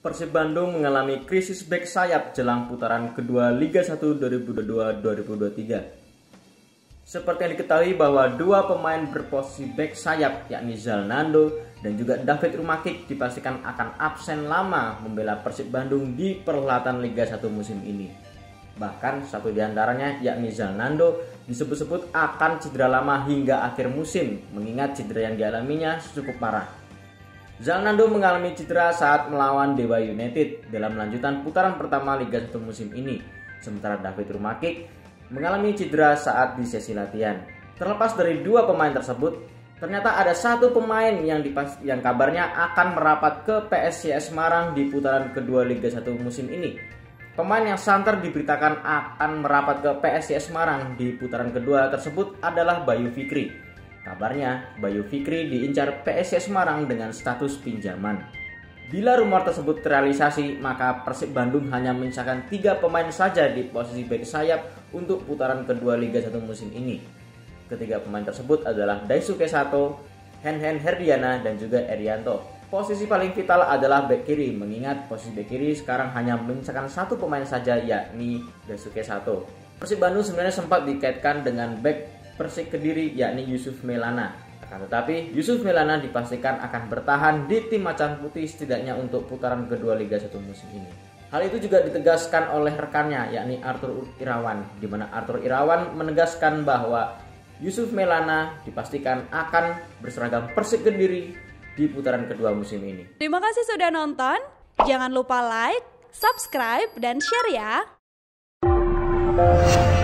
Persib Bandung mengalami krisis bek sayap jelang putaran kedua Liga 1 2022-2023. Seperti yang diketahui bahwa dua pemain berposisi bek sayap yakni Zalnando dan juga David Rumakiek dipastikan akan absen lama membela Persib Bandung di perhelatan Liga 1 musim ini. Bahkan satu diantaranya yakni Zalnando disebut-sebut akan cedera lama hingga akhir musim mengingat cedera yang dialaminya cukup parah. Zalnando mengalami cedera saat melawan Dewa United dalam lanjutan putaran pertama Liga 1 musim ini. Sementara David Rumakiek mengalami cedera saat di sesi latihan. Terlepas dari dua pemain tersebut, ternyata ada satu pemain yang kabarnya akan merapat ke PSIS Semarang di putaran kedua Liga 1 musim ini. Pemain yang santer diberitakan akan merapat ke PSIS Semarang di putaran kedua tersebut adalah Bayu Fikri. Kabarnya, Bayu Fikri diincar PSIS Semarang dengan status pinjaman. Bila rumor tersebut terrealisasi, maka Persib Bandung hanya menyisakan 3 pemain saja di posisi bek sayap untuk putaran kedua Liga 1 musim ini. Ketiga pemain tersebut adalah Daisuke Sato, Henhen Herdiana, dan juga Eriyanto. Posisi paling vital adalah bek kiri, mengingat posisi bek kiri sekarang hanya menyisakan 1 pemain saja, yakni Daisuke Sato. Persib Bandung sebenarnya sempat dikaitkan dengan bek Persik Kediri yakni Yusuf Melana. Akan tetapi Yusuf Melana dipastikan akan bertahan di tim Macan Putih setidaknya untuk putaran kedua Liga 1 musim ini. Hal itu juga ditegaskan oleh rekannya yakni Arthur Irawan, di mana Arthur Irawan menegaskan bahwa Yusuf Melana dipastikan akan berseragam Persik Kediri di putaran kedua musim ini. Terima kasih sudah nonton. Jangan lupa like, subscribe, dan share ya.